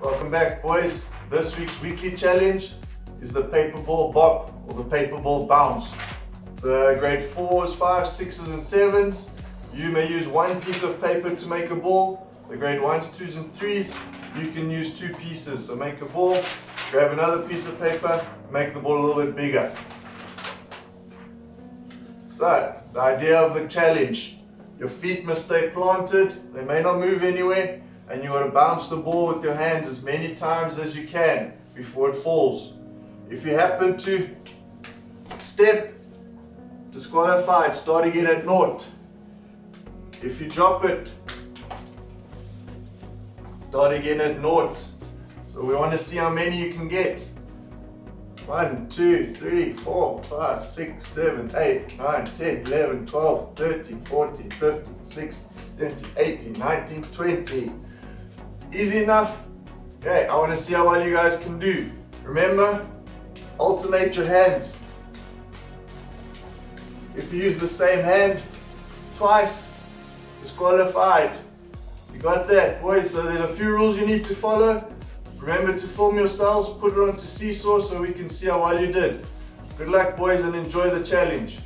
Welcome back, boys. This week's weekly challenge is the paper ball bop or the paper ball bounce. The grade 4s, 5s, 6s and 7s, you may use one piece of paper to make a ball. The grade 1s, 2s and 3s, you can use two pieces. So make a ball, grab another piece of paper, make the ball a little bit bigger. So, the idea of the challenge. Your feet must stay planted, they may not move anywhere, and you want to bounce the ball with your hands as many times as you can before it falls. If you happen to step, disqualified, start again at naught. If you drop it, start again at naught. So we want to see how many you can get. 1, 2, 3, 4, 5, 6, 7, 8, 9, 10, 11, 12, 13, 14, 15, 16, 17, 18, 19, 20. Easy enough. Okay, I want to see how well you guys can do. Remember, alternate your hands. If you use the same hand twice, disqualified. You got that, boys? So there's a few rules you need to follow. Remember to film yourselves, put it onto Seesaw so we can see how well you did. Good luck, boys, and enjoy the challenge.